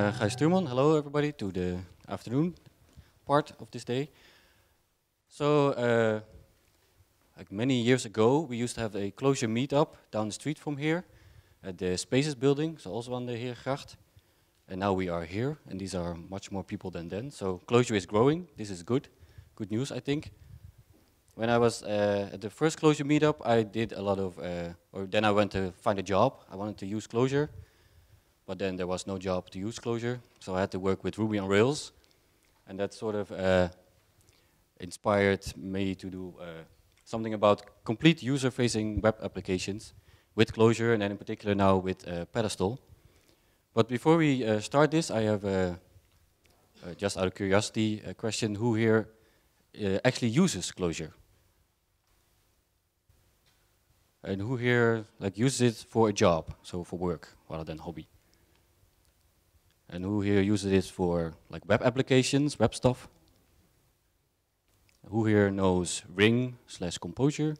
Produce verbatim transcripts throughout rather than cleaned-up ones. uh, Gijs Stuurman. Hello everybody to the afternoon part of this day. So uh, like many years ago we used to have a Clojure meetup down the street from here at the Spaces building, so also on the Heergracht. And now we are here and these are much more people than then. So Clojure is growing, this is good, good news I think. When I was uh, at the first Clojure meetup, I did a lot of, uh, or then I went to find a job. I wanted to use Clojure, but then there was no job to use Clojure, so I had to work with Ruby on Rails, and that sort of uh, inspired me to do uh, something about complete user-facing web applications with Clojure, and then in particular now with uh, Pedestal. But before we uh, start this, I have, uh, uh, just out of curiosity, a question: who here uh, actually uses Clojure? And who here like uses it for a job, so for work rather than hobby? And who here uses it for like web applications, web stuff? Who here knows Ring slash Compojure?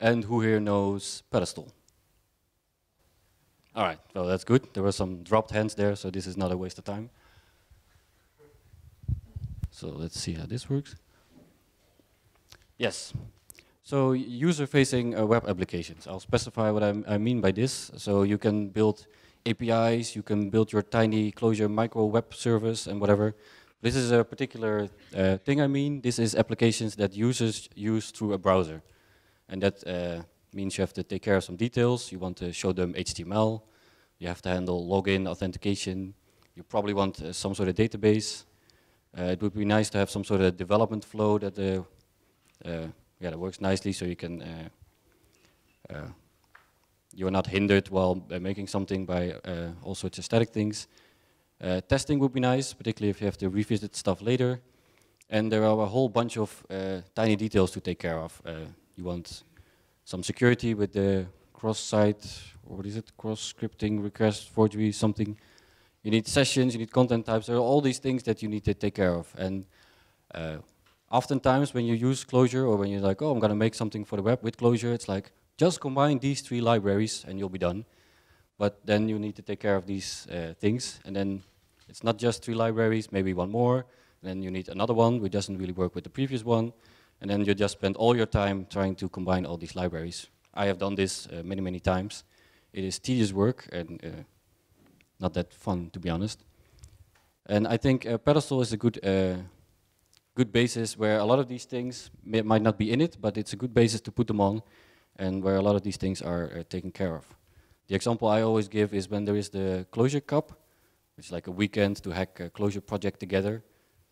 And who here knows Pedestal? All right, well that's good. There were some dropped hands there, so this is not a waste of time. So let's see how this works. Yes. So user-facing uh, web applications. I'll specify what I, I mean by this. So you can build A P Is, you can build your tiny Clojure micro web service and whatever. This is a particular uh, thing I mean. This is applications that users use through a browser. And that uh, means you have to take care of some details. You want to show them H T M L. You have to handle login, authentication. You probably want uh, some sort of database. Uh, it would be nice to have some sort of development flow that the uh, uh, Yeah, that works nicely, so you can uh, uh, you're not hindered while uh, making something by uh, all sorts of static things. Uh, testing would be nice, particularly if you have to revisit stuff later. And there are a whole bunch of uh, tiny details to take care of. Uh, you want some security with the cross-site, or what is it, cross-scripting, request, forgery, something. You need sessions, you need content types. There are all these things that you need to take care of. And uh, oftentimes when you use Clojure, or when you're like, oh, I'm going to make something for the web with Clojure, it's like, just combine these three libraries and you'll be done. But then you need to take care of these uh, things. And then it's not just three libraries, maybe one more. And then you need another one, which doesn't really work with the previous one. And then you just spend all your time trying to combine all these libraries. I have done this uh, many, many times. It is tedious work and uh, not that fun, to be honest. And I think uh, Pedestal is a good... Uh, good basis where a lot of these things may, might not be in it, but it's a good basis to put them on, and where a lot of these things are uh, taken care of. The example I always give is when there is the Clojure Cup, which is like a weekend to hack a Clojure project together.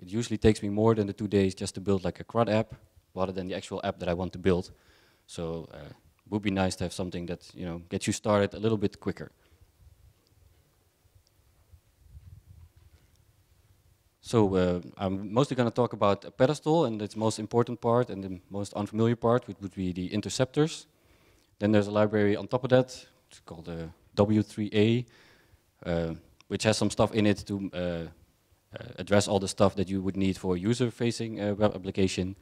It usually takes me more than the two days just to build like a CRUD app, rather than the actual app that I want to build. So uh, it would be nice to have something that, you know, gets you started a little bit quicker. So uh, I'm mostly going to talk about a Pedestal and its most important part and the most unfamiliar part, which would be the interceptors. Then there's a library on top of that, it's called uh, W three A, uh, which has some stuff in it to uh, uh, address all the stuff that you would need for a user-facing uh, web application.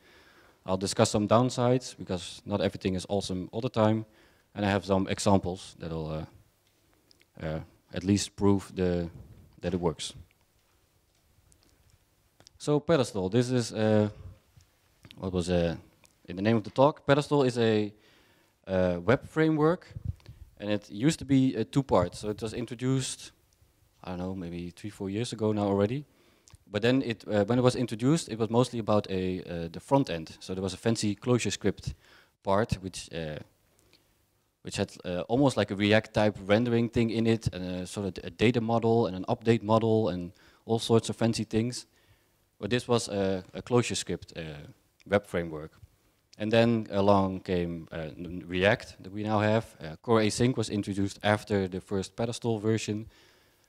I'll discuss some downsides, because not everything is awesome all the time, and I have some examples that will uh, uh, at least prove the, that it works. So Pedestal, this is, uh, what was uh, in the name of the talk, Pedestal is a uh, web framework, and it used to be uh, two parts. So it was introduced, I don't know, maybe three, four years ago now already. But then it, uh, when it was introduced, it was mostly about a, uh, the front end. So there was a fancy ClojureScript part, which, uh, which had uh, almost like a React type rendering thing in it, and a, sort of a data model and an update model and all sorts of fancy things. But this was uh, a ClojureScript uh, web framework. And then along came uh, React that we now have. Uh, Core Async was introduced after the first Pedestal version.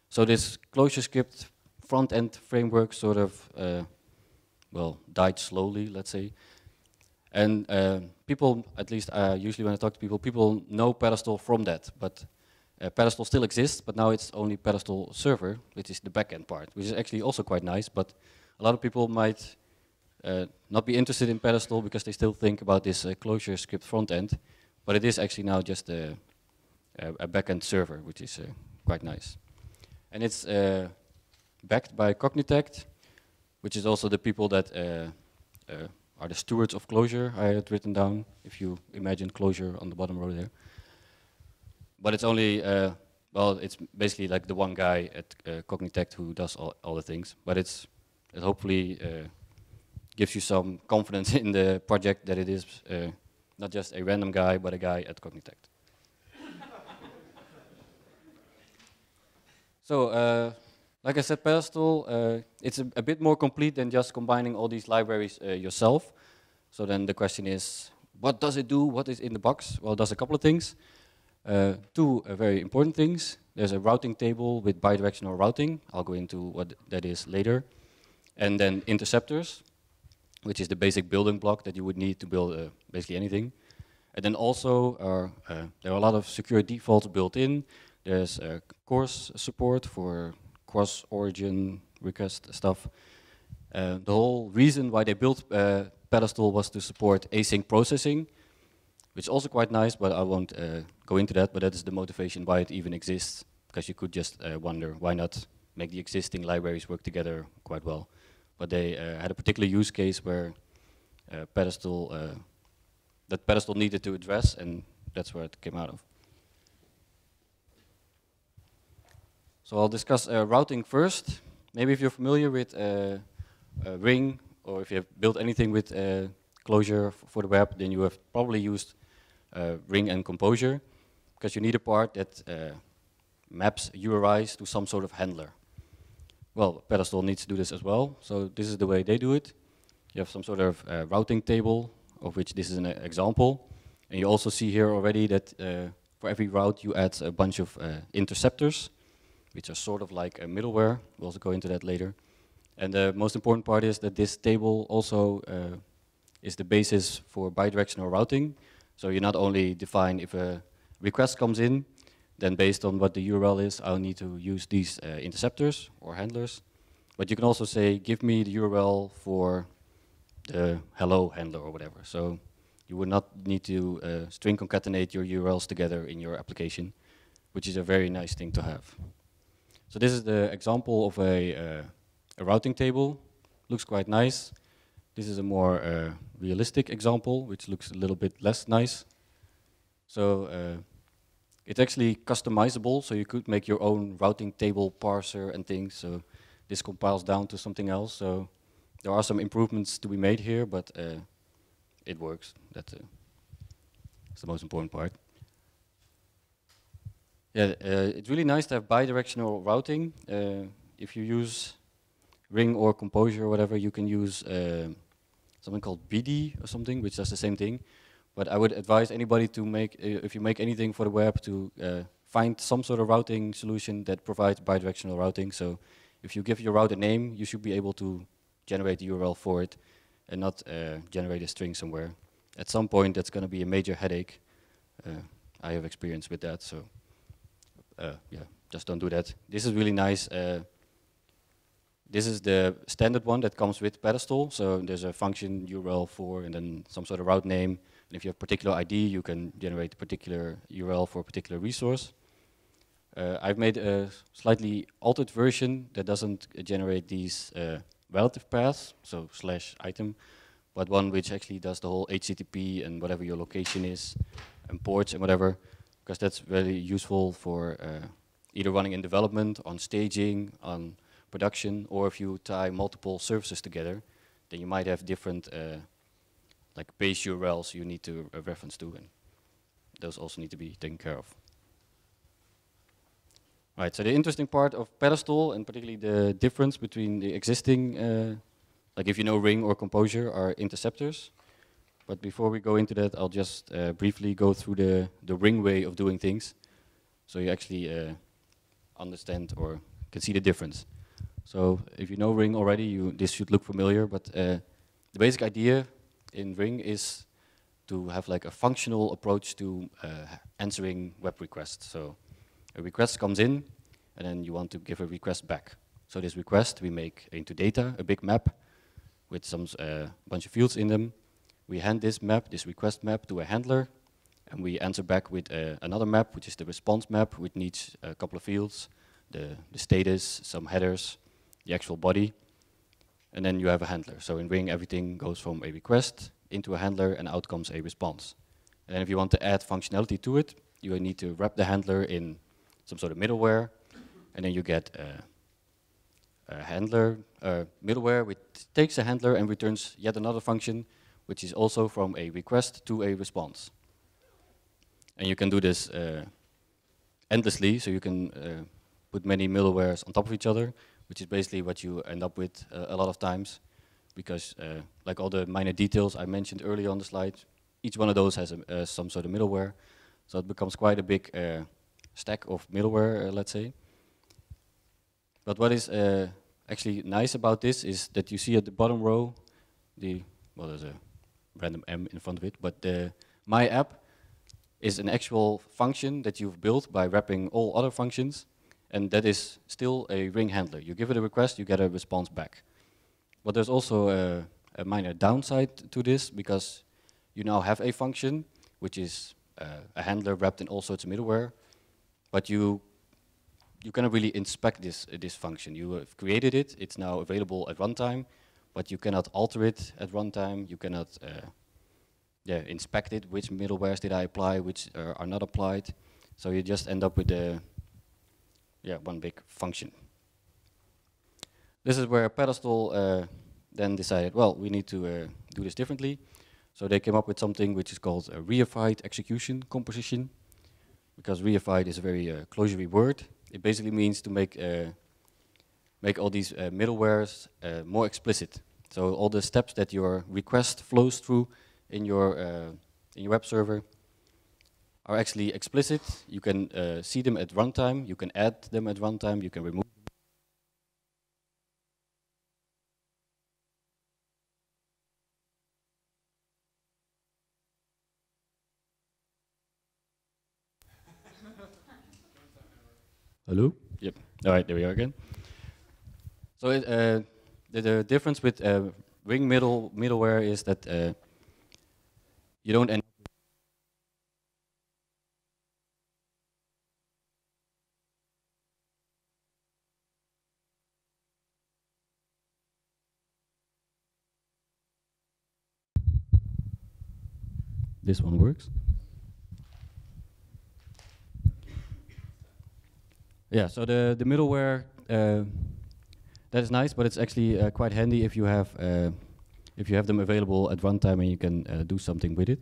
So this ClojureScript front-end framework sort of, uh, well, died slowly, let's say. And uh, people, at least uh, usually when I talk to people, people know Pedestal from that. But uh, Pedestal still exists, but now it's only Pedestal server, which is the back-end part, which is actually also quite nice. But a lot of people might uh, not be interested in Pedestal because they still think about this uh, ClojureScript front end, but it is actually now just a, a, a backend server, which is uh, quite nice. and it's uh, backed by Cognitect, which is also the people that uh, uh, are the stewards of Clojure. I had written down, if you imagine Clojure on the bottom row there. But it's only, uh, well, it's basically like the one guy at uh, Cognitect who does all, all the things. But it's it hopefully uh, gives you some confidence in the project that it is uh, not just a random guy, but a guy at Cognitect. So, uh, like I said, Pedestal, uh, it's a, a bit more complete than just combining all these libraries uh, yourself. So then the question is, what does it do? What is in the box? Well, it does a couple of things. Uh, two uh, very important things. There's a routing table with bidirectional routing. I'll go into what that is later. And then interceptors, which is the basic building block that you would need to build uh, basically anything. And then also, are, uh, there are a lot of secure defaults built in. There's uh, C O R S support for cross-origin request stuff. Uh, the whole reason why they built uh, Pedestal was to support async processing, which is also quite nice, but I won't uh, go into that. But that is the motivation why it even exists, because you could just uh, wonder, why not make the existing libraries work together quite well? But they uh, had a particular use case where uh, Pedestal, uh, that Pedestal needed to address, and that's where it came out of. So I'll discuss uh, routing first. Maybe if you're familiar with uh, uh, Ring, or if you have built anything with uh, Clojure for the web, then you have probably used uh, Ring and Compojure, because you need a part that uh, maps U R Is to some sort of handler. Well, Pedestal needs to do this as well, so this is the way they do it. You have some sort of uh, routing table, of which this is an uh, example. And you also see here already that uh, for every route you add a bunch of uh, interceptors, which are sort of like a middleware. We'll also go into that later. And the most important part is that this table also uh, is the basis for bidirectional routing. So you not only define if a request comes in, then based on what the U R L is, I'll need to use these uh, interceptors or handlers. But you can also say, give me the U R L for the hello handler or whatever. So you would not need to uh, string concatenate your U R Ls together in your application, which is a very nice thing to have. So this is the example of a, uh, a routing table. Looks quite nice. This is a more uh, realistic example, which looks a little bit less nice. So uh, it's actually customizable, so you could make your own routing table parser and things. So this compiles down to something else. So there are some improvements to be made here, but uh, it works. That's, uh, that's the most important part. Yeah, uh, it's really nice to have bidirectional routing. Uh, if you use Ring or Compojure or whatever, you can use uh, something called Bidi or something, which does the same thing. But I would advise anybody to make, uh, if you make anything for the web, to uh, find some sort of routing solution that provides bidirectional routing. So if you give your route a name, you should be able to generate the U R L for it and not uh, generate a string somewhere. At some point, that's going to be a major headache. Uh, I have experience with that, so. Uh, yeah, just don't do that. This is really nice. Uh, this is the standard one that comes with Pedestal. So there's a function U R L for, and then some sort of route name. And if you have a particular I D, you can generate a particular U R L for a particular resource. Uh, I've made a slightly altered version that doesn't uh, generate these uh, relative paths, so slash item, but one which actually does the whole H T T P and whatever your location is, and ports and whatever. Because that's really useful for uh, either running in development, on staging, on production, or if you tie multiple services together, then you might have different uh, like base U R Ls you need to uh, reference to, and those also need to be taken care of. Right, so the interesting part of Pedestal, and particularly the difference between the existing, uh, like if you know Ring or Compojure, are interceptors. But before we go into that, I'll just uh, briefly go through the, the Ring way of doing things, so you actually uh, understand or can see the difference. So if you know Ring already, you, this should look familiar, but uh, the basic idea in Ring is to have like a functional approach to uh, answering web requests. So a request comes in, and then you want to give a request back. So this request we make into data, a big map with some uh, bunch of fields in them. We hand this map, this request map, to a handler, and we answer back with uh, another map, which is the response map, which needs a couple of fields, the, the status, some headers, the actual body, and then you have a handler. So in Ring, everything goes from a request into a handler, and out comes a response. And if you want to add functionality to it, you need to wrap the handler in some sort of middleware, and then you get a, a handler uh, middleware which takes a handler and returns yet another function, which is also from a request to a response. And you can do this uh, endlessly, so you can uh, put many middlewares on top of each other, which is basically what you end up with uh, a lot of times, because uh, like all the minor details I mentioned earlier on the slide, each one of those has a, uh, some sort of middleware, so it becomes quite a big uh, stack of middleware, uh, let's say. But what is uh, actually nice about this is that you see at the bottom row, the well, there's a random M in front of it, but the My App is an actual function that you've built by wrapping all other functions, and that is still a Ring handler. You give it a request, you get a response back. But there's also a, a minor downside to this, because you now have a function, which is uh, a handler wrapped in all sorts of middleware, but you you cannot really inspect this, uh, this function. You have created it, it's now available at runtime, but you cannot alter it at runtime, you cannot uh, yeah, inspect it, which middlewares did I apply, which uh, are not applied. So you just end up with a, yeah, one big function. This is where Pedestal uh, then decided, well, we need to uh, do this differently. So they came up with something which is called a reified execution composition, because reified is a very uh, Clojure word. It basically means to make uh, make all these uh, middlewares uh, more explicit. So all the steps that your request flows through in your uh, in your web server are actually explicit. You can uh, see them at runtime. You can add them at runtime. You can remove. Hello? Yep. All right, there we are again. So it, uh, the, the difference with uh, Ring middle, middleware is that uh, you don't end up this one works. Yeah, so the, the middleware, uh, that is nice, but it's actually uh, quite handy if you have uh, if you have them available at runtime and you can uh, do something with it.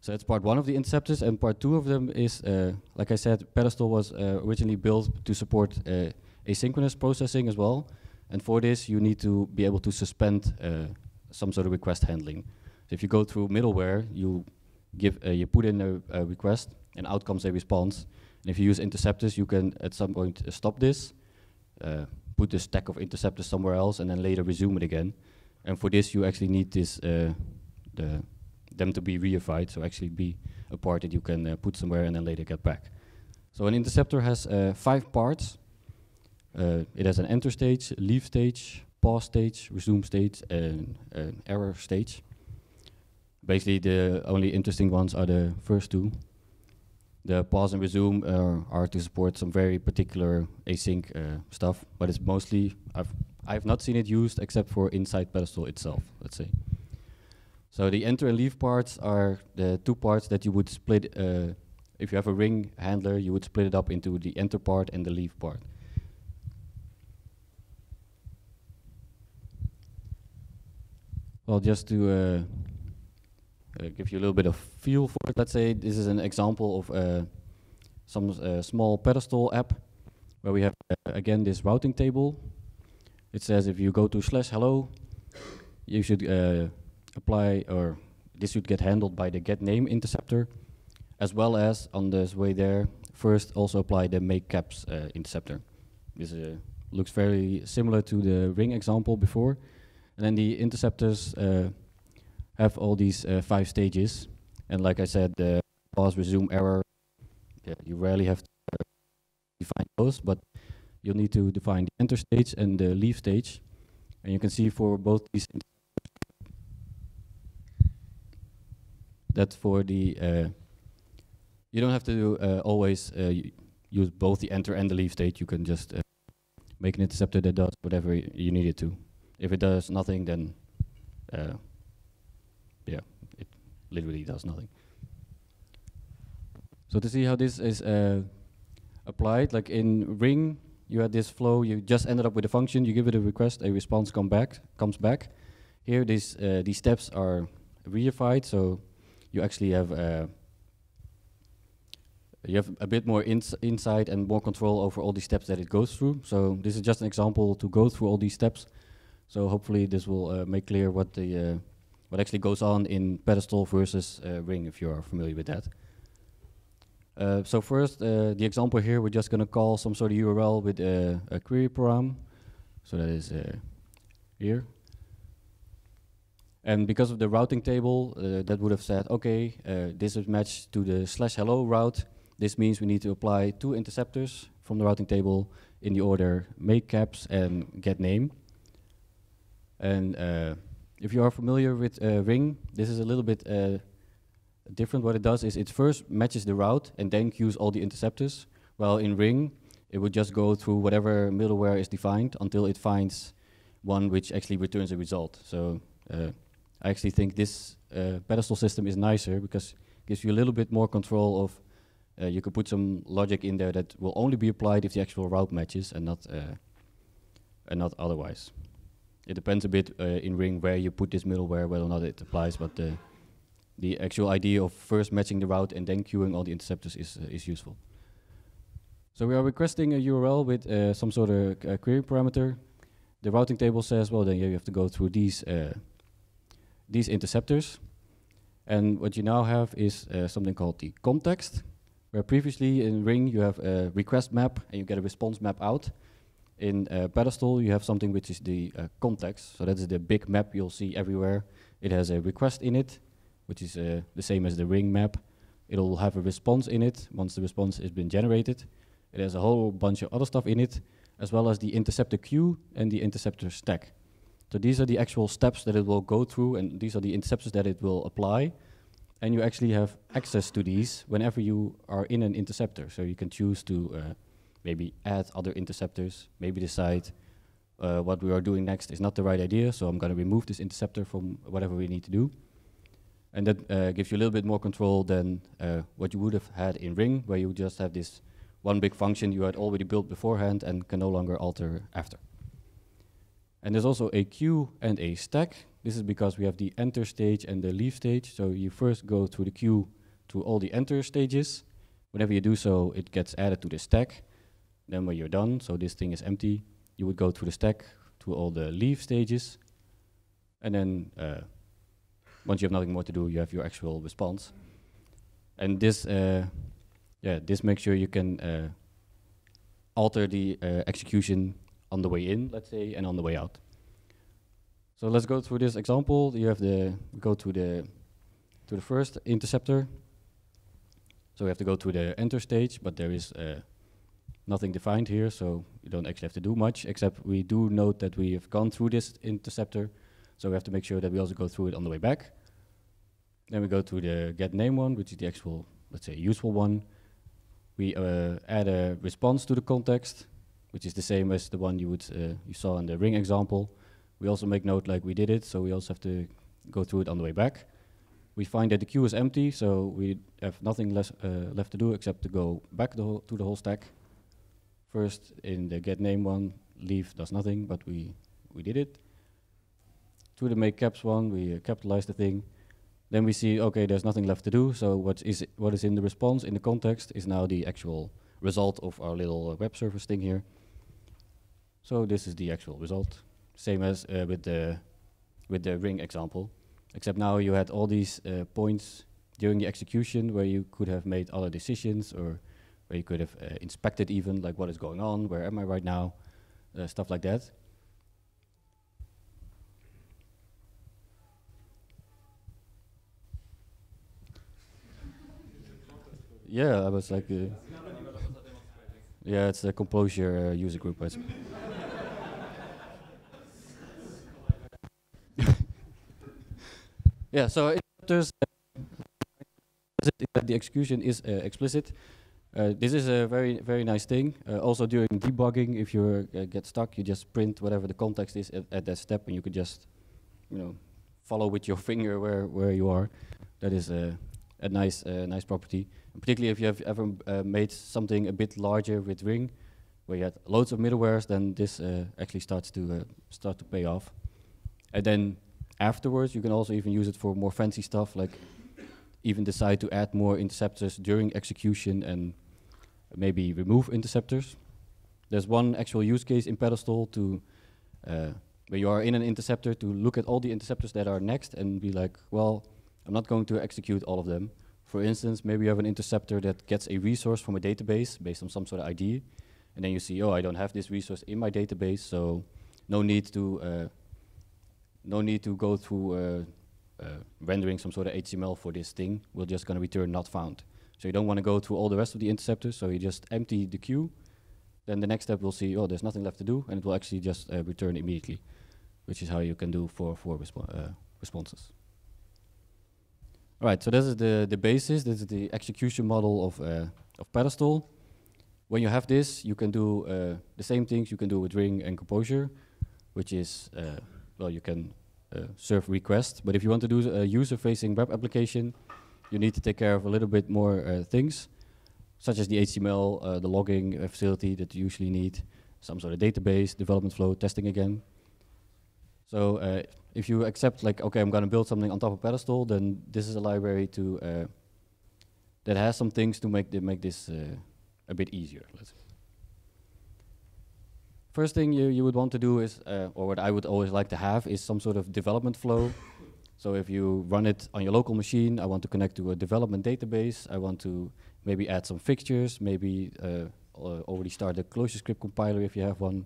So that's part one of the inceptors, and part two of them is, uh, like I said, Pedestal was uh, originally built to support uh, asynchronous processing as well, and for this you need to be able to suspend uh, some sort of request handling. So if you go through middleware, you give uh, you put in a, a request, and out comes a response. And if you use interceptors, you can at some point uh, stop this, uh, put the stack of interceptors somewhere else, and then later resume it again. And for this, you actually need this uh, the them to be reified, so actually be a part that you can uh, put somewhere and then later get back. So an interceptor has uh, five parts. Uh, it has an enter stage, leave stage, pause stage, resume stage, and an error stage. Basically, the only interesting ones are the first two. The pause and resume uh, are to support some very particular async uh, stuff, but it's mostly, I've, I've not seen it used except for inside Pedestal itself, let's say. So the enter and leave parts are the two parts that you would split, uh, if you have a Ring handler, you would split it up into the enter part and the leave part. Well, just to uh, Uh, give you a little bit of feel for it. Let's say this is an example of uh, some uh, small Pedestal app where we have, uh, again, this routing table. It says if you go to slash hello, you should uh, apply, or this should get handled by the get name interceptor, as well as on this way there, first also apply the make caps uh, interceptor. This uh, looks very similar to the Ring example before. And then the interceptors uh, have all these uh, five stages, and like I said, the pause, resume, error, yeah, you rarely have to define those, but you'll need to define the enter stage and the leave stage, and you can see for both these that for the, uh, you don't have to uh, always uh, use both the enter and the leave state, you can just uh, make an interceptor that does whatever you need it to. If it does nothing, then uh, yeah, it literally does nothing. So to see how this is uh, applied, like in Ring, you had this flow, you just ended up with a function, you give it a request, a response come back, comes back. Here these, uh, these steps are reified, so you actually have uh, you have a bit more ins insight and more control over all the steps that it goes through. So this is just an example to go through all these steps. So hopefully this will uh, make clear what the uh, what actually goes on in Pedestal versus uh, Ring, if you are familiar with that. Uh, so first, uh, the example here, we're just going to call some sort of U R L with uh, a query param. So that is uh, here. And because of the routing table, uh, that would have said, okay, uh, this is matched to the slash hello route. This means we need to apply two interceptors from the routing table in the order make caps and get name. And uh, if you are familiar with uh, Ring, this is a little bit uh, different. What it does is it first matches the route and then queues all the interceptors. While in Ring, it would just go through whatever middleware is defined until it finds one which actually returns a result. So uh, I actually think this uh, Pedestal system is nicer because it gives you a little bit more control of, uh, you could put some logic in there that will only be applied if the actual route matches and not, uh, and not otherwise. It depends a bit uh, in Ring where you put this middleware, whether or not it applies, but the The actual idea of first matching the route and then queuing all the interceptors is, uh, is useful. So we are requesting a U R L with uh, some sort of uh, query parameter. The routing table says, well, then you have to go through these, uh, these interceptors. And what you now have is uh, something called the context, where previously in Ring you have a request map and you get a response map out. In uh, Pedestal you have something which is the uh, context. So that is the big map you'll see everywhere. It has a request in it, which is uh, the same as the Ring map. It'll have a response in it once the response has been generated. It has a whole bunch of other stuff in it, as well as the interceptor queue and the interceptor stack. So these are the actual steps that it will go through, and these are the interceptors that it will apply. And you actually have access to these whenever you are in an interceptor. So you can choose to uh, maybe add other interceptors, maybe decide uh, what we are doing next is not the right idea, so I'm gonna remove this interceptor from whatever we need to do. And that uh, gives you a little bit more control than uh, what you would have had in Ring, where you just have this one big function you had already built beforehand and can no longer alter after. And there's also a queue and a stack. This is because we have the enter stage and the leave stage. So you first go through the queue to all the enter stages. Whenever you do so, it gets added to the stack. Then when you're done, so this thing is empty, you would go through the stack to all the leave stages. And then uh, once you have nothing more to do, you have your actual response. And this uh, yeah, this makes sure you can uh, alter the uh, execution on the way in, let's say, and on the way out. So let's go through this example. You have the go to the to the first interceptor. So we have to go to the enter stage, but there is uh, nothing defined here, so you don't actually have to do much, except we do note that we have gone through this interceptor, so we have to make sure that we also go through it on the way back. Then we go to the get name one, which is the actual, let's say, useful one. We uh, add a response to the context, which is the same as the one you would uh, you saw in the Ring example. We also make note like we did it, so we also have to go through it on the way back. We find that the queue is empty, so we have nothing less, uh, left to do except to go back the whole to the whole stack. First, in the get name one, leave does nothing, but we we did it. To the make caps one, we uh, capitalize the thing. Then we see, okay, there's nothing left to do, so what is it, what is in the response, in the context, is now the actual result of our little uh, web service thing here. So this is the actual result. Same as uh, with, the, with the Ring example, except now you had all these uh, points during the execution where you could have made other decisions or where you could have uh, inspected even, like what is going on, where am I right now, uh, stuff like that. Yeah, I was like, uh, yeah, it's the Compojure uh, user group. Yeah, so it there's uh, the execution is uh, explicit. Uh, this is a very, very nice thing. Uh, also during debugging, if you uh, get stuck, you just print whatever the context is at, at that step, and you could just, you know, follow with your finger where, where you are. That is a, a nice, uh, nice property. And particularly if you have ever uh, made something a bit larger with Ring, where you had loads of middlewares, then this uh, actually starts to uh, start to pay off. And then afterwards, you can also even use it for more fancy stuff, like even decide to add more interceptors during execution and maybe remove interceptors. There's one actual use case in Pedestal to uh, where you are in an interceptor to look at all the interceptors that are next and be like, well, I'm not going to execute all of them. For instance, maybe you have an interceptor that gets a resource from a database based on some sort of I D. And then you see, oh, I don't have this resource in my database, so no need to uh, no need to go through uh, uh, rendering some sort of H T M L for this thing. We're just going to return not found. So you don't want to go through all the rest of the interceptors. So you just empty the queue. Then the next step will see, oh, there's nothing left to do, and it will actually just uh, return immediately, which is how you can do for for respo uh, responses. All right. So this is the the basis. This is the execution model of uh, of Pedestal. When you have this, you can do uh, the same things you can do with Ring and Compojure, which is, uh, well, you can uh, serve requests. But if you want to do a user-facing web application, you need to take care of a little bit more uh, things, such as the H T M L, uh, the logging uh, facility that you usually need, some sort of database, development flow, testing again. So uh, if you accept, like, OK, I'm going to build something on top of Pedestal, then this is a library to uh, that has some things to make, th make this uh, a bit easier. Let's First thing you, you would want to do is, uh, or what I would always like to have, is some sort of development flow. So if you run it on your local machine, I want to connect to a development database, I want to maybe add some fixtures, maybe uh, already start a ClojureScript compiler if you have one,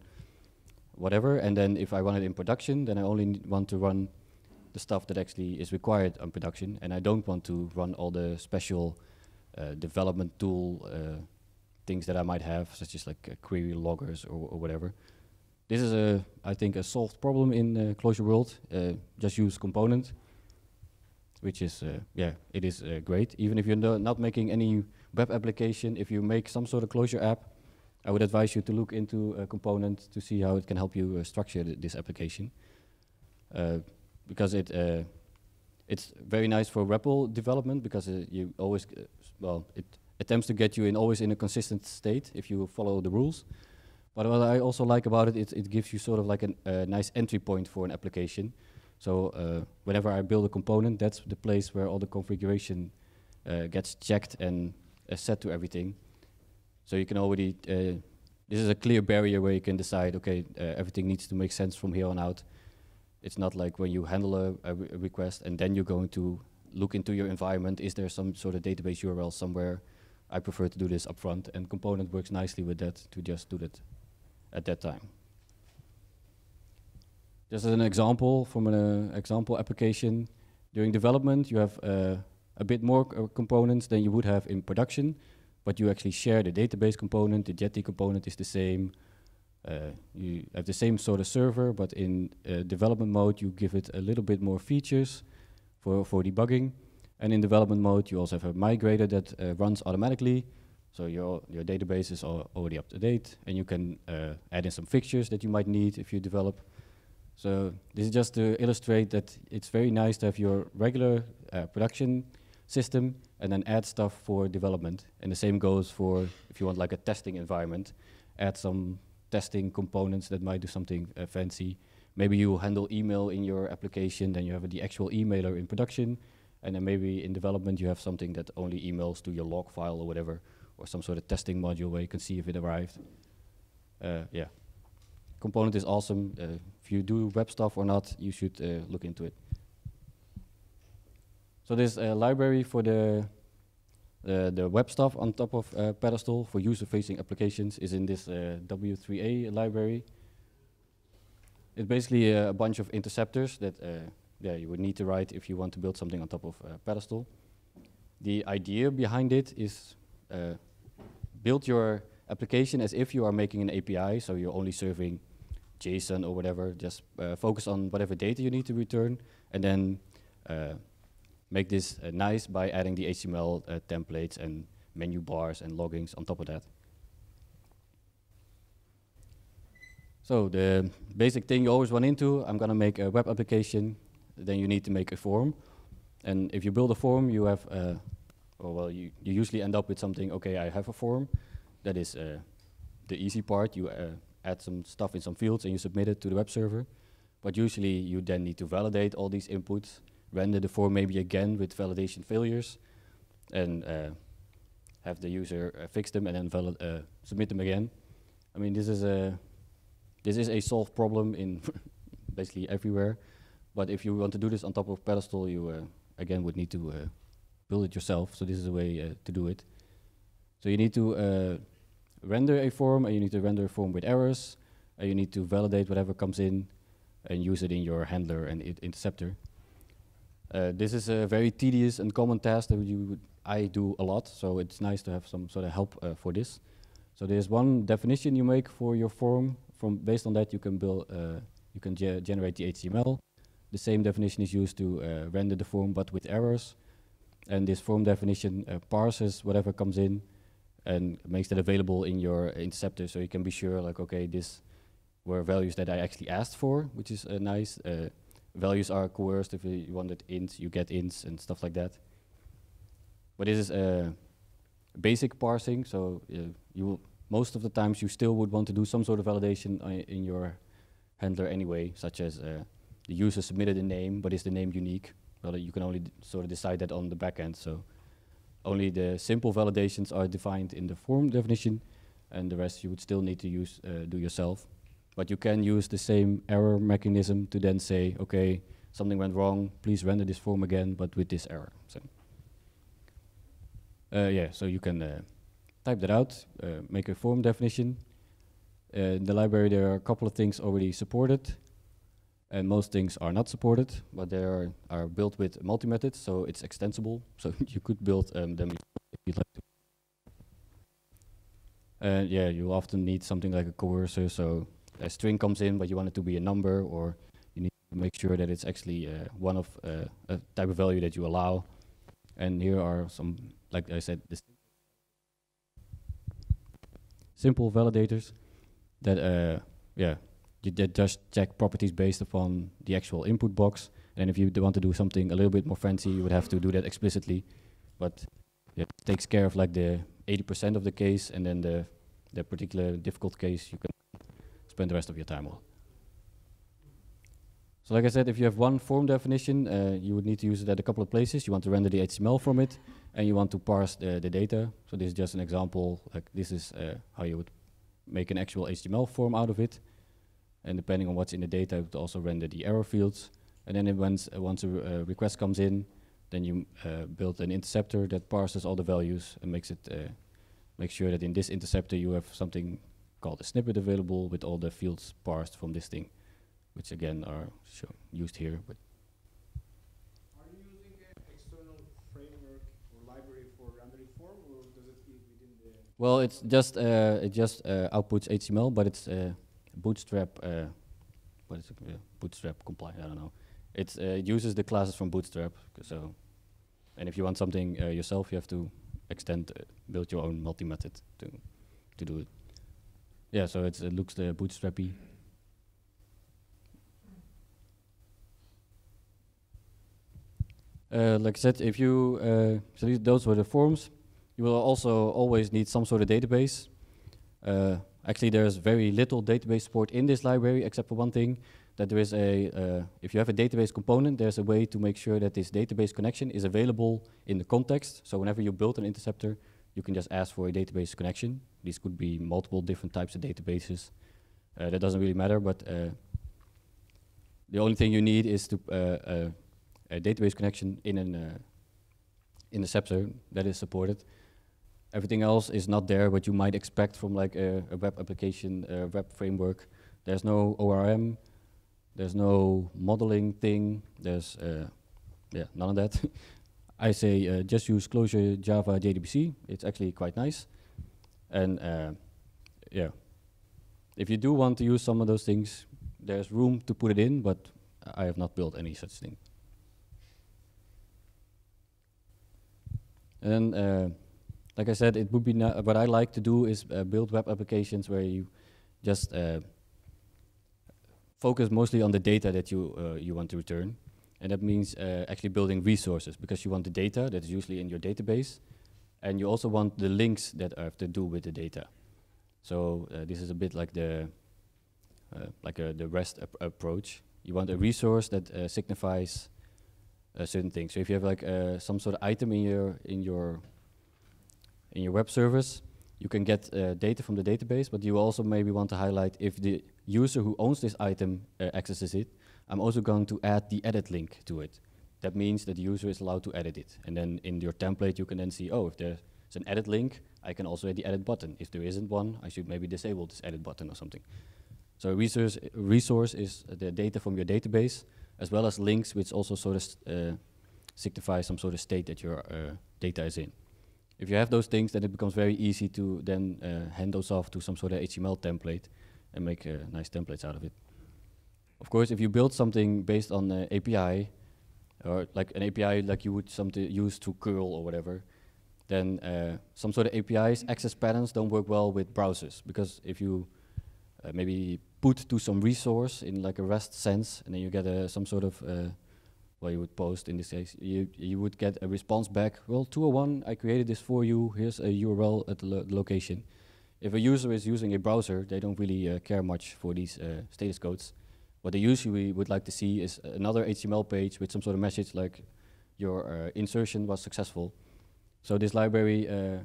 whatever. And then if I run it in production, then I only want to run the stuff that actually is required on production, and I don't want to run all the special uh, development tool uh, things that I might have, such as like uh, query loggers or, or whatever. This is, a, I think, a solved problem in uh, Clojure world. Uh, just use component, which is, uh, yeah, it is uh, great. Even if you're no, not making any web application, if you make some sort of Clojure app, I would advise you to look into a component to see how it can help you uh, structure th this application. Uh, because it, uh, it's very nice for R E P L development, because uh, you always, uh, well, it attempts to get you in always in a consistent state if you follow the rules. But what I also like about it, it, it gives you sort of like a uh, nice entry point for an application. So uh, whenever I build a component, that's the place where all the configuration uh, gets checked and uh, set to everything. So you can already, uh, this is a clear barrier where you can decide, okay, uh, everything needs to make sense from here on out. It's not like when you handle a, a, re a request and then you're going to look into your environment, is there some sort of database U R L somewhere? I prefer to do this up front, and component works nicely with that to just do that at that time. Just as an example, from an uh, example application, during development you have uh, a bit more uh, components than you would have in production, but you actually share the database component, the Jetty component is the same, uh, you have the same sort of server, but in uh, development mode you give it a little bit more features for, for debugging. And in development mode, you also have a migrator that uh, runs automatically. So your, your database is al already up to date. And you can uh, add in some fixtures that you might need if you develop. So this is just to illustrate that it's very nice to have your regular uh, production system and then add stuff for development. And the same goes for if you want like a testing environment. Add some testing components that might do something uh, fancy. Maybe you handle email in your application. Then you have uh, the actual emailer in production. And then maybe in development you have something that only emails to your log file or whatever, or some sort of testing module where you can see if it arrived. Uh, yeah, component is awesome. Uh, if you do web stuff or not, you should uh, look into it. So there's a library for the uh, the web stuff on top of uh, Pedestal for user-facing applications is in this uh, W three A library. It's basically uh, a bunch of interceptors that uh, Yeah, you would need to write if you want to build something on top of uh, Pedestal. The idea behind it is uh, build your application as if you are making an A P I, so you're only serving JSON or whatever. Just uh, focus on whatever data you need to return, and then uh, make this uh, nice by adding the H T M L uh, templates and menu bars and loggings on top of that. So the basic thing you always run into, I'm going to make a web application, then you need to make a form. And if you build a form, you have, uh, or well, you, you usually end up with something, okay, I have a form. That is uh, the easy part. You uh, add some stuff in some fields and you submit it to the web server. But usually you then need to validate all these inputs, render the form maybe again with validation failures, and uh, have the user uh, fix them and then valid uh, submit them again. I mean, this is a... This is a solved problem in basically everywhere, but if you want to do this on top of Pedestal, you uh, again would need to uh, build it yourself, so this is a way uh, to do it. So you need to uh, render a form, and you need to render a form with errors, and you need to validate whatever comes in and use it in your handler and it interceptor. Uh, this is a very tedious and common task that you would I do a lot, so it's nice to have some sort of help uh, for this. So there's one definition you make for your form. Based on that, you can build, uh, you can ge generate the H T M L. The same definition is used to uh, render the form, but with errors. And this form definition uh, parses whatever comes in and makes that available in your interceptor, so you can be sure, like, okay, this were values that I actually asked for, which is uh, nice. Uh, values are coerced. If you wanted ints, you get ints and stuff like that. But this is uh, basic parsing, so uh, you will. Most of the times you still would want to do some sort of validation in your handler anyway, such as uh, the user submitted a name, but is the name unique? Well, you can only d sort of decide that on the backend, so only the simple validations are defined in the form definition, and the rest you would still need to use uh, do yourself. But you can use the same error mechanism to then say, okay, something went wrong, please render this form again, but with this error. So uh, yeah, so you can uh, type that out, uh, make a form definition. Uh, in the library there are a couple of things already supported, and most things are not supported, but they are, are built with multi-methods, so it's extensible, so you could build um, them if you'd like to. And yeah, you often need something like a coercer, so a string comes in, but you want it to be a number, or you need to make sure that it's actually uh, one of uh, a type of value that you allow. And here are some, like I said, this simple validators that uh, yeah, you that just check properties based upon the actual input box. And if you d want to do something a little bit more fancy, you would have to do that explicitly. But it takes care of like the eighty percent of the case, and then the the particular difficult case you can spend the rest of your time on. So like I said, if you have one form definition, uh, you would need to use it at a couple of places. You want to render the H T M L from it, and you want to parse the, the data. So this is just an example. Like this is uh, how you would make an actual H T M L form out of it. And depending on what's in the data, you would also render the error fields. And then it once, uh, once a uh, request comes in, then you uh, build an interceptor that parses all the values and makes it uh, make sure that in this interceptor you have something called a snippet available with all the fields parsed from this thing, which again are shown, used here. But are you using an external framework or library for rendering form, or does it be within the? Well, it's just uh, it just uh, outputs H T M L, but it's uh, Bootstrap. Uh, what is it? Yeah. Bootstrap compliant. I don't know. It's uh, it uses the classes from Bootstrap. So, and if you want something uh, yourself, you have to extend, uh, build your own multi-method to to do it. Yeah. So it's, it looks the Bootstrappy. Like I said, if you uh, so these, those were the forms, you will also always need some sort of database. Uh, actually, there's very little database support in this library, except for one thing, that there is a uh, if you have a database component, there's a way to make sure that this database connection is available in the context. So whenever you build an interceptor, you can just ask for a database connection. These could be multiple different types of databases. Uh, that doesn't really matter, but uh, the only thing you need is to uh, uh, a database connection in an uh, interceptor that is supported. Everything else is not there, what you might expect from like a, a web application, a web framework. There's no O R M, there's no modeling thing, there's uh, yeah, none of that. I say uh, just use Clojure, Java, J D B C. It's actually quite nice. And uh, yeah, if you do want to use some of those things, there's room to put it in, but I have not built any such thing. And uh, like I said, it would be not, what I like to do is uh, build web applications where you just uh, focus mostly on the data that you uh, you want to return, and that means uh, actually building resources, because you want the data that is usually in your database, and you also want the links that have to do with the data. So uh, this is a bit like the uh, like a, the REST ap approach. You want a resource that uh, signifies a certain thing. So if you have like uh, some sort of item in your in your in your web service, you can get uh, data from the database, but you also maybe want to highlight if the user who owns this item uh, accesses it, I'm also going to add the edit link to it. That means that the user is allowed to edit it. And then in your template, you can then see, oh, if there's an edit link, I can also add the edit button. If there isn't one, I should maybe disable this edit button or something. So a resource, resource is the data from your database, as well as links, which also sort of uh, signify some sort of state that your uh, data is in. If you have those things, then it becomes very easy to then uh, hand those off to some sort of H T M L template and make uh, nice templates out of it. Of course, if you build something based on uh, A P I, or like an A P I like you would something use to curl or whatever, then uh, some sort of A P Is, access patterns don't work well with browsers, because if you uh, maybe put to some resource in like a REST sense, and then you get uh, some sort of, uh, well, you would post in this case, you, you would get a response back, well, two oh one, I created this for you, here's a U R L at the lo location. If a user is using a browser, they don't really uh, care much for these uh, status codes. What they usually would like to see is another H T M L page with some sort of message like your uh, insertion was successful. So this library, uh,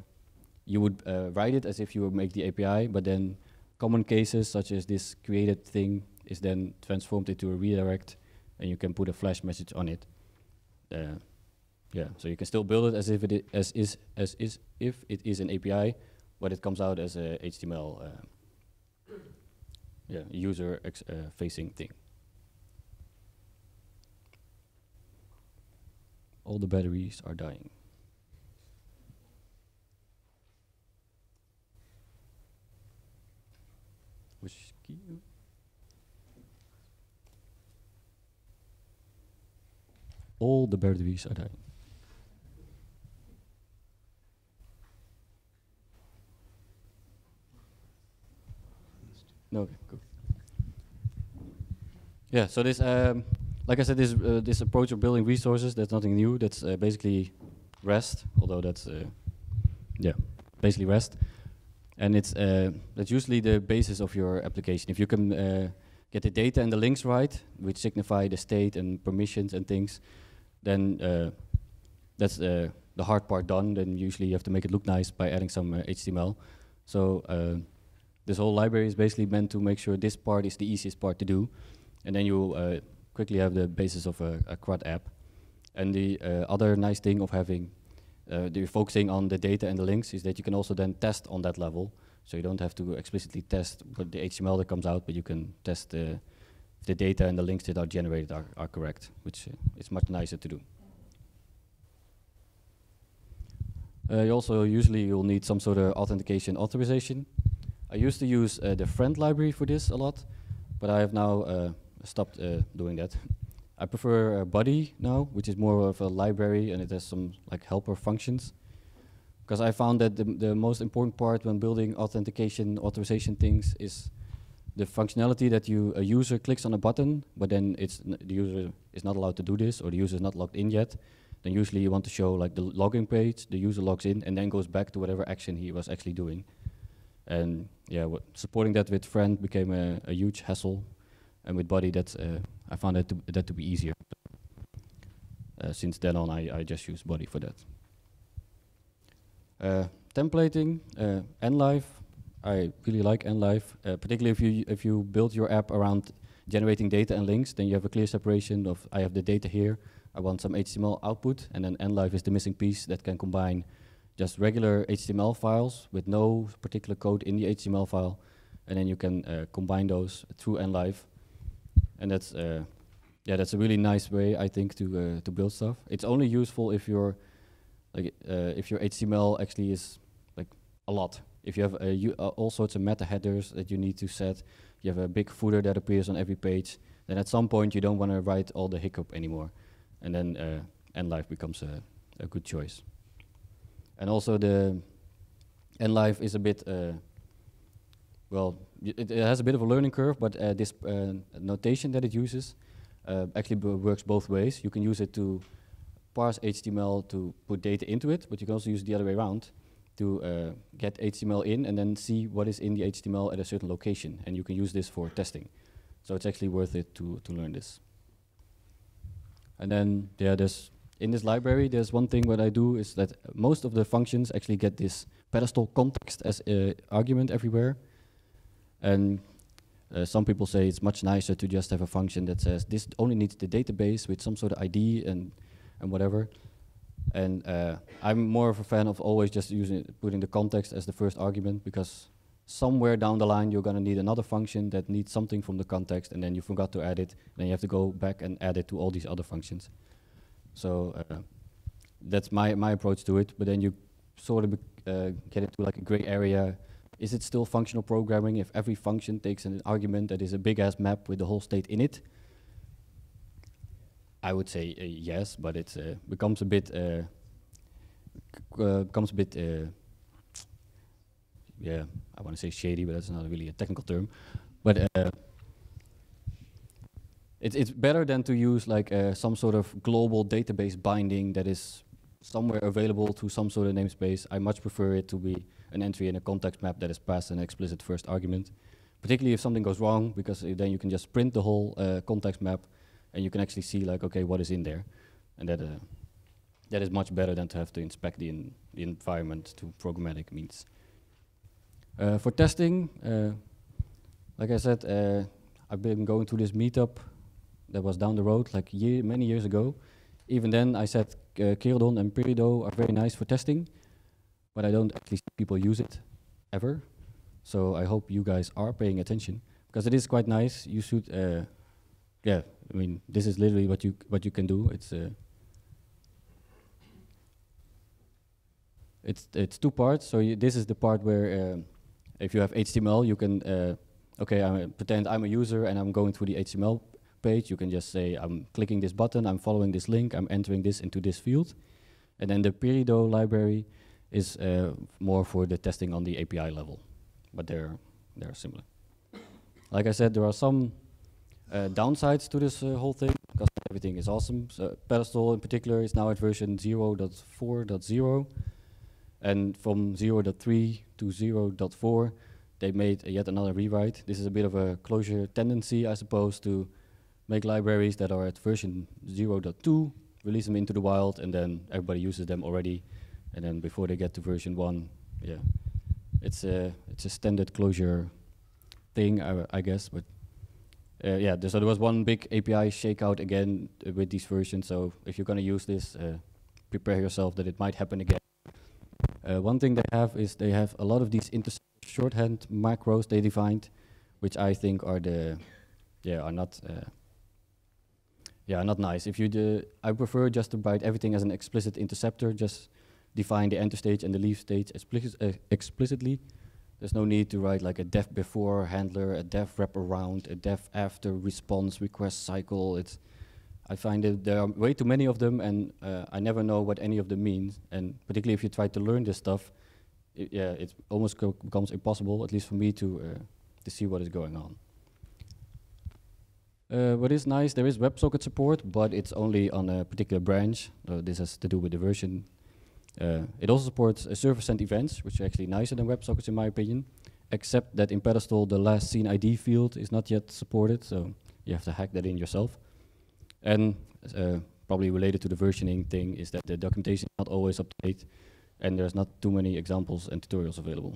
you would uh, write it as if you would make the A P I, but then common cases such as this created thing is then transformed into a redirect, and you can put a flash message on it. Uh, yeah, so you can still build it as if it as is as is if it is an A P I, but it comes out as a H T M L, uh, yeah, user ex uh, facing thing. All the batteries are dying. Which key? All the batteries are dying. No, okay, cool. Yeah, so this, um, like I said, this uh, this approach of building resources, that's nothing new. That's uh, basically REST, although that's, uh, yeah, basically REST. And it's uh, that's usually the basis of your application. If you can uh, get the data and the links right, which signify the state and permissions and things, then uh, that's uh, the hard part done. Then usually you have to make it look nice by adding some uh, H T M L. So uh, this whole library is basically meant to make sure this part is the easiest part to do. And then you uh, quickly have the basis of a, a CRUD app. And the uh, other nice thing of having Uh, the focusing on the data and the links is that you can also then test on that level. So you don't have to explicitly test what the H T M L that comes out, but you can test uh, if the data and the links that are generated are, are correct, which uh, is much nicer to do. Uh, you also usually you'll need some sort of authentication authorization. I used to use uh, the friend library for this a lot, but I have now uh, stopped uh, doing that. I prefer uh, Buddy now, which is more of a library, and it has some like helper functions. Because I found that the, the most important part when building authentication, authorization things is the functionality that you a user clicks on a button, but then it's n the user is not allowed to do this, or the user is not logged in yet. Then usually you want to show like the login page, the user logs in, and then goes back to whatever action he was actually doing. And yeah, w supporting that with friend became a, a huge hassle, and with Buddy that's uh, I found that to, that to be easier. Uh, since then on, I, I just use Buddy for that. Uh, templating, uh, Enlive. I really like Enlive, uh, particularly if you if you build your app around generating data and links, then you have a clear separation of I have the data here, I want some H T M L output, and then Enlive is the missing piece that can combine just regular H T M L files with no particular code in the H T M L file, and then you can uh, combine those through Enlive. And that's uh, yeah, that's a really nice way I think to uh, to build stuff. It's only useful if your like uh, if your H T M L actually is like a lot. If you have uh, you, uh, all sorts of meta headers that you need to set, you have a big footer that appears on every page. Then at some point you don't want to write all the hiccup anymore, and then uh, Enlive becomes a, a good choice. And also the Enlive is a bit, uh, well, it, it has a bit of a learning curve, but uh, this uh, notation that it uses uh, actually b works both ways. You can use it to parse H T M L to put data into it, but you can also use it the other way around to uh, get H T M L in and then see what is in the H T M L at a certain location, and you can use this for testing. So it's actually worth it to, to learn this. And then yeah, there's, in this library, there's one thing what I do is that most of the functions actually get this pedestal context as uh, argument everywhere. And uh, some people say it's much nicer to just have a function that says this only needs the database with some sort of I D and, and whatever. And uh, I'm more of a fan of always just using it, putting the context as the first argument, because somewhere down the line you're going to need another function that needs something from the context, and then you forgot to add it, and then you have to go back and add it to all these other functions. So uh, that's my, my approach to it, but then you sort of uh, get into like a gray area. Is it still functional programming if every function takes an argument that is a big-ass map with the whole state in it? I would say uh, yes, but it uh, becomes a bit uh, uh, becomes a bit uh, yeah. I want to say shady, but that's not really a technical term. But uh, it's it's better than to use like uh, some sort of global database binding that is somewhere available to some sort of namespace. I much prefer it to be an entry in a context map that is passed an explicit first argument, particularly if something goes wrong, because then you can just print the whole uh, context map. And you can actually see like, okay, what is in there, and that uh, that is much better than to have to inspect the, in, the environment to programmatic means. Uh, for testing, uh, like I said, uh, I've been going to this meetup that was down the road like year, many years ago. Even then, I said uh, Peridot and Peridot are very nice for testing, but I don't actually see people use it ever. So I hope you guys are paying attention, because it is quite nice. You should. Uh, Yeah, I mean, this is literally what you what you can do. It's uh, it's it's two parts. So you, this is the part where um, if you have H T M L, you can uh, okay, I'm, pretend I'm a user and I'm going through the H T M L page. You can just say I'm clicking this button, I'm following this link, I'm entering this into this field, and then the Peridot library is uh, more for the testing on the A P I level, but they're they're similar. Like I said, there are some. Uh, downsides to this uh, whole thing, because everything is awesome. So Pedestal in particular is now at version zero point four point zero, and from zero point three to zero point four they made uh, yet another rewrite. This is a bit of a Clojure tendency, I suppose, to make libraries that are at version zero point two, release them into the wild, and then everybody uses them already, and then before they get to version one, yeah, it's a it's a standard Clojure thing, I, I guess, but. Uh, yeah, th so there was one big A P I shakeout again uh, with these versions, so if you're going to use this, uh, prepare yourself that it might happen again. Uh, one thing they have is they have a lot of these shorthand macros they defined, which I think are the, yeah, are not, uh, yeah, are not nice. If you do, I prefer just to write everything as an explicit interceptor, just define the enter stage and the leave stage explicit, uh, explicitly. There's no need to write like a def before handler, a def wraparound, a def after response request cycle. It's, I find that there are way too many of them, and uh, I never know what any of them means. And particularly if you try to learn this stuff, it, yeah, it almost becomes impossible, at least for me, to uh, to see what is going on. Uh, what is nice, there is WebSocket support, but it's only on a particular branch. Uh, this has to do with the version. Uh, it also supports uh, server-sent events, which are actually nicer than WebSockets in my opinion, except that in Pedestal the last seen I D field is not yet supported, so you have to hack that in yourself. And uh, probably related to the versioning thing is that the documentation is not always up to date, and there's not too many examples and tutorials available.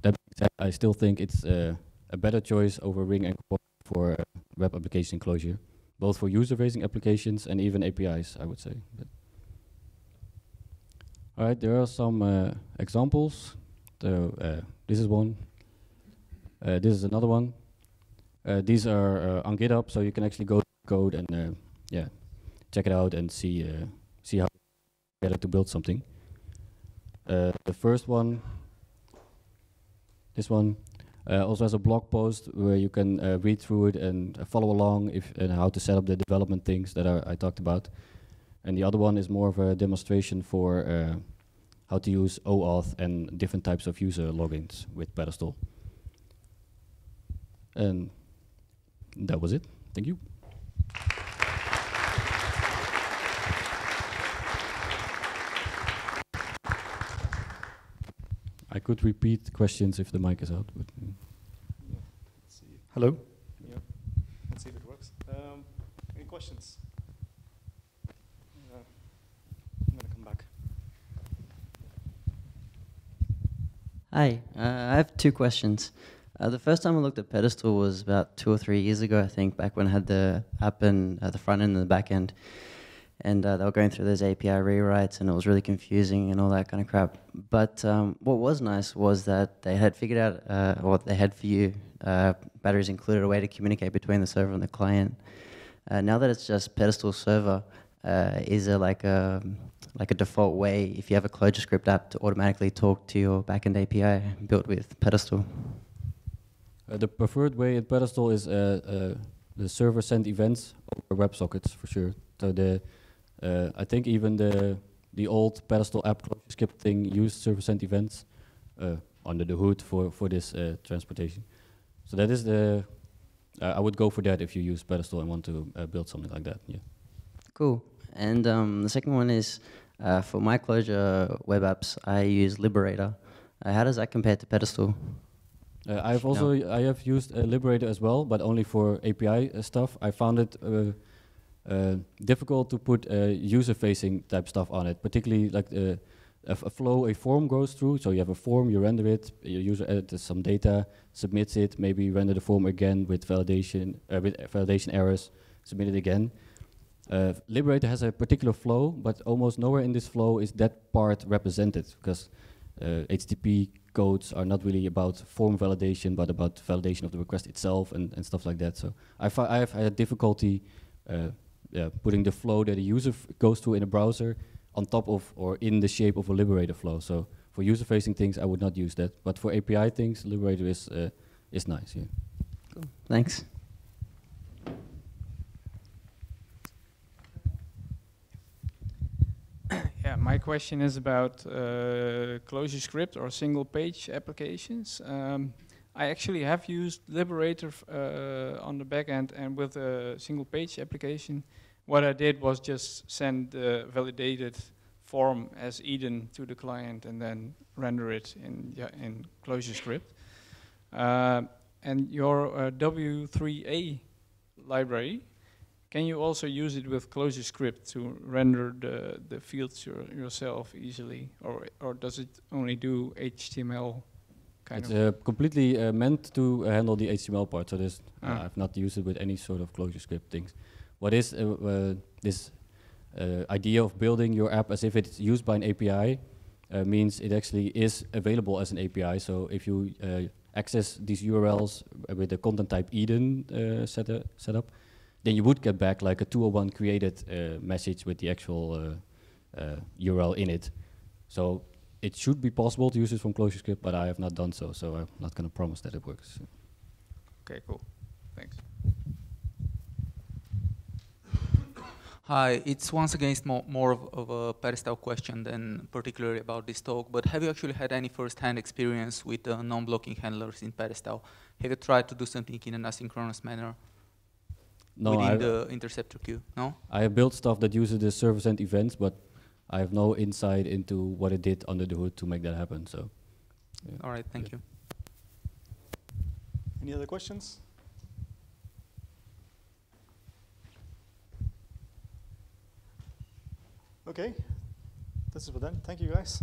That being said, I still think it's uh, a better choice over Ring and Core for uh, web application closure, both for user-facing applications and even A P Is, I would say. But all right, there are some uh, examples. So uh, this is one. Uh, this is another one. Uh, these are uh, on GitHub, so you can actually go to code and uh, yeah, check it out and see uh, see how to build something. Uh, the first one, this one, uh, also has a blog post where you can uh, read through it and uh, follow along if and how to set up the development things that I, I talked about. And the other one is more of a demonstration for uh, how to use OAuth and different types of user logins with Pedestal. And that was it. Thank you. I could repeat questions if the mic is out. But yeah. Let's see. Hello? Yeah. Let's see if it works. Um, any questions? Uh, I'm going to come back. Hi. Uh, I have two questions. Uh, the first time I looked at Pedestal was about two or three years ago, I think, back when I had the app and uh, the front end and the back end. And uh, they were going through those A P I rewrites, and it was really confusing and all that kind of crap. But um, what was nice was that they had figured out, uh, or they had for you, uh, batteries included, a way to communicate between the server and the client. Uh, now that it's just Pedestal server, uh, is there like a, like a default way, if you have a ClojureScript app, to automatically talk to your backend A P I built with Pedestal? Uh, the preferred way at Pedestal is uh, uh, the server send events over WebSockets, for sure. So the Uh, I think even the the old Pedestal app ClojureScript thing used server send events uh, under the hood for for this uh, transportation. So that is the uh, I would go for that if you use Pedestal and want to uh, build something like that. Yeah. Cool. And um, the second one is uh, for my Clojure web apps, I use Liberator. Uh, how does that compare to Pedestal? Uh, I've also no. I have used uh, Liberator as well, but only for A P I uh, stuff. I found it. Uh, Uh, difficult to put uh, user-facing type stuff on it, particularly like uh, a, a flow a form goes through. So you have a form, you render it, your user edits some data, submits it, maybe render the form again with validation uh, with validation errors, submit it again. Uh, Liberator has a particular flow, but almost nowhere in this flow is that part represented, because uh, H T T P codes are not really about form validation, but about validation of the request itself and, and stuff like that. So I, fi I have had difficulty uh, Yeah, putting the flow that a user f goes through in a browser on top of or in the shape of a Liberator flow. So for user-facing things, I would not use that. But for A P I things, Liberator is uh, is nice. Yeah. Cool. Thanks. Yeah, my question is about uh, ClojureScript or single-page applications. Um, I actually have used Liberator uh, on the back end, and with a single page application, what I did was just send the validated form as Eden to the client and then render it in, yeah, in ClojureScript. Uh, and your uh, W three A library, can you also use it with ClojureScript to render the, the fields your, yourself easily, or, or does it only do H T M L? It's uh, completely uh, meant to uh, handle the H T M L part, so this, ah. uh, I've not used it with any sort of ClojureScript things. What is uh, uh, this uh, idea of building your app as if it's used by an A P I uh, means it actually is available as an A P I, so if you uh, access these U R Ls with the content type Eden uh, set, uh, set up, then you would get back like a two oh one created uh, message with the actual uh, uh, U R L in it. So it should be possible to use it from ClojureScript, but I have not done so, so I'm not going to promise that it works. Okay, cool. Thanks. Hi, it's once again more, more of, of a Pedestal question than particularly about this talk, but have you actually had any first-hand experience with uh, non-blocking handlers in Pedestal? Have you tried to do something in an asynchronous manner? No, within I've the interceptor queue, no? I have built stuff that uses the service and events, but I have no insight into what it did under the hood to make that happen. So, yeah. All right, thank yeah. you. Any other questions? Okay, this is for then. Thank you, guys.